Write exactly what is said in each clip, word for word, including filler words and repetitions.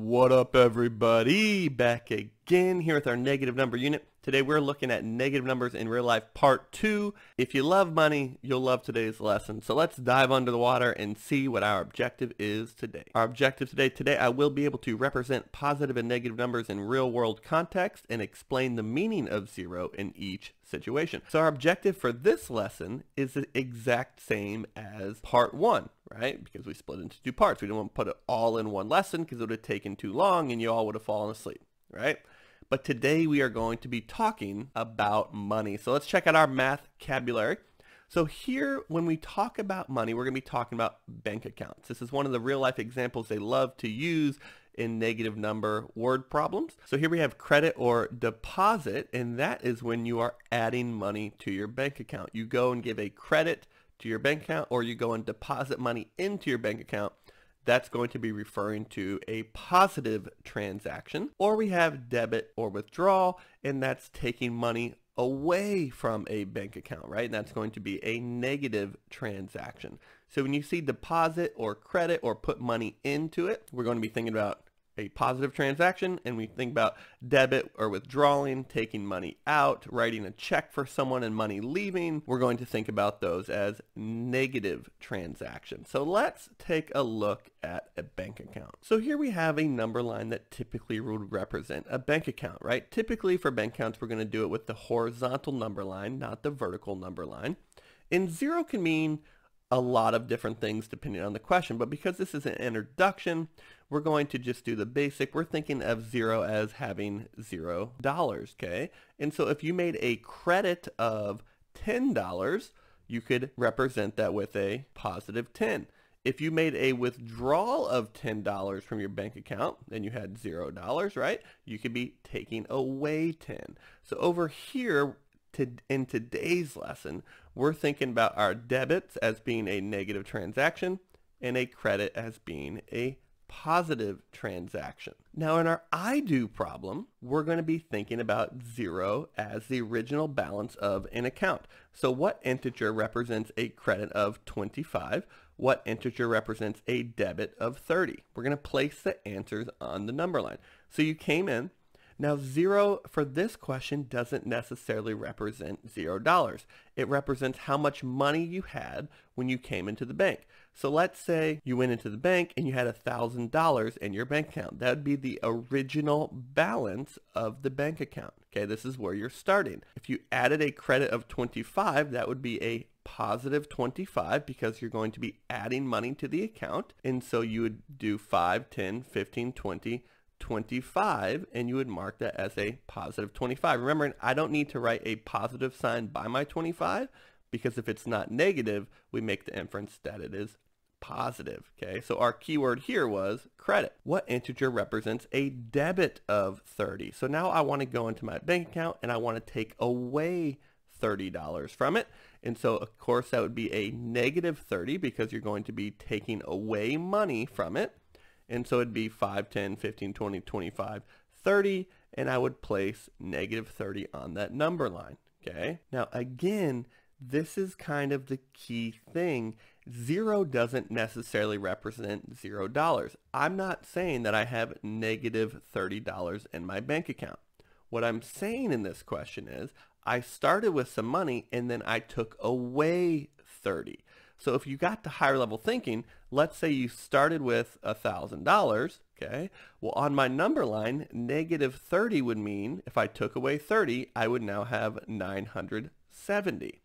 What up, everybody? Back again here with our negative number unit. Today we're looking at negative numbers in real life part two. If you love money, you'll love today's lesson. So let's dive under the water and see what our objective is today. Our objective today, today I will be able to represent positive and negative numbers in real world context and explain the meaning of zero in each situation. So our objective for this lesson is the exact same as part one, right? Because we split into two parts. We didn't want to put it all in one lesson because it would have taken too long and you all would have fallen asleep, right? But today we are going to be talking about money. So let's check out our math vocabulary. So here, when we talk about money, we're gonna be talking about bank accounts. This is one of the real life examples they love to use in negative number word problems. So here we have credit or deposit, and that is when you are adding money to your bank account. You go and give a credit to your bank account, or you go and deposit money into your bank account. That's going to be referring to a positive transaction. Or we have debit or withdrawal, and that's taking money away from a bank account, right? And that's going to be a negative transaction. So when you see deposit or credit or put money into it, we're going to be thinking about a positive transaction, and we think about debit or withdrawing, taking money out, writing a check for someone and money leaving. We're going to think about those as negative transactions. So let's take a look at a bank account. So here we have a number line that typically would represent a bank account, right? Typically for bank accounts, we're going to do it with the horizontal number line, not the vertical number line. And zero can mean a lot of different things depending on the question, but because this is an introduction, we're going to just do the basic. We're thinking of zero as having zero dollars, okay? And so if you made a credit of ten dollars, you could represent that with a positive ten. If you made a withdrawal of ten dollars from your bank account, then you had zero dollars, right? You could be taking away ten. So over here, To, in today's lesson, we're thinking about our debits as being a negative transaction and a credit as being a positive transaction. Now in our I do problem, we're going to be thinking about zero as the original balance of an account. So what integer represents a credit of twenty-five? What integer represents a debit of thirty? We're going to place the answers on the number line. So you came in. Now zero for this question doesn't necessarily represent zero dollars. It represents how much money you had when you came into the bank. So let's say you went into the bank and you had a thousand dollars in your bank account. That would be the original balance of the bank account. Okay, this is where you're starting. If you added a credit of twenty-five, that would be a positive twenty-five because you're going to be adding money to the account. And so you would do five, ten, fifteen, twenty, twenty-five, and you would mark that as a positive twenty-five. Remember, I don't need to write a positive sign by my twenty-five because if it's not negative, we make the inference that it is positive, okay? So our keyword here was credit. What integer represents a debit of thirty? So now I want to go into my bank account and I want to take away thirty dollars from it. And so of course that would be a negative thirty because you're going to be taking away money from it. And so it'd be five, ten, fifteen, twenty, twenty-five, thirty, and I would place negative thirty on that number line, okay? Now again, this is kind of the key thing. Zero doesn't necessarily represent zero dollars. I'm not saying that I have negative thirty dollars in my bank account. What I'm saying in this question is, I started with some money and then I took away thirty. So if you got to higher level thinking, let's say you started with a thousand dollars, okay? Well, on my number line, negative thirty would mean if I took away thirty, I would now have nine hundred seventy.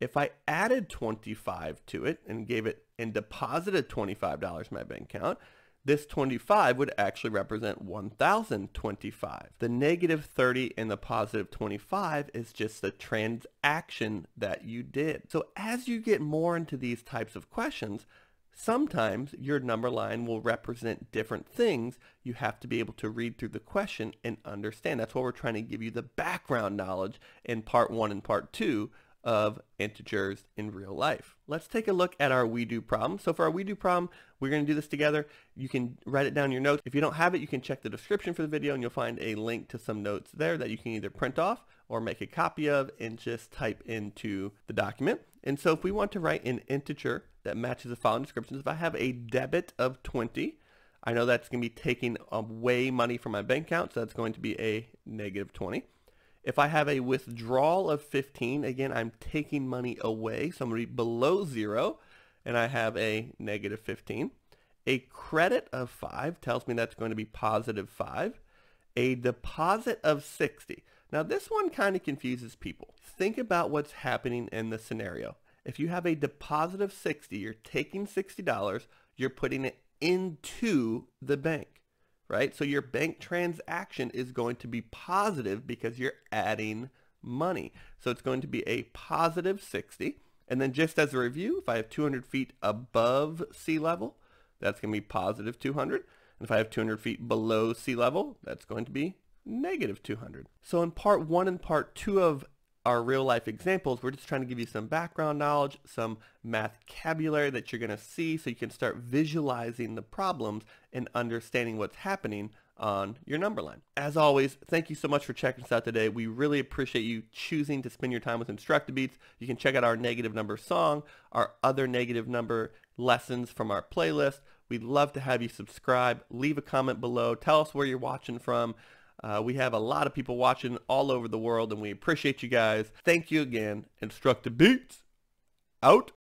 If I added twenty-five to it and gave it and deposited twenty-five dollars in my bank account, this twenty-five would actually represent one thousand twenty-five. The negative thirty and the positive twenty-five is just the transaction that you did. So as you get more into these types of questions, sometimes your number line will represent different things. You have to be able to read through the question and understand. That's why we're trying to give you the background knowledge in part one and part two of integers in real life. Let's take a look at our we do problem. So for our we do problem, we're going to do this together. You can write it down in your notes. If you don't have it, you can check the description for the video and you'll find a link to some notes there that you can either print off or make a copy of and just type into the document. And so if we want to write an integer that matches the following descriptions, if I have a debit of twenty, I know that's going to be taking away money from my bank account, so that's going to be a negative twenty. If I have a withdrawal of fifteen, again, I'm taking money away, so I'm going to be below zero, and I have a negative fifteen. A credit of five tells me that's going to be positive five. A deposit of sixty. Now, this one kind of confuses people. Think about what's happening in the scenario. If you have a deposit of sixty, you're taking sixty dollars, you're putting it into the bank, right? So your bank transaction is going to be positive because you're adding money. So it's going to be a positive sixty. And then just as a review, if I have two hundred feet above sea level, that's going to be positive two hundred. And if I have two hundred feet below sea level, that's going to be negative two hundred. So in part one and part two of our real life examples, we're just trying to give you some background knowledge, some math vocabulary that you're going to see so you can start visualizing the problems and understanding what's happening on your number line. As always, thank you so much for checking us out today. We really appreciate you choosing to spend your time with InstructaBeats. You can check out our negative number song, our other negative number lessons from our playlist. We'd love to have you subscribe, leave a comment below, tell us where you're watching from. Uh, we have a lot of people watching all over the world, and we appreciate you guys. Thank you again. InstructaBeats out.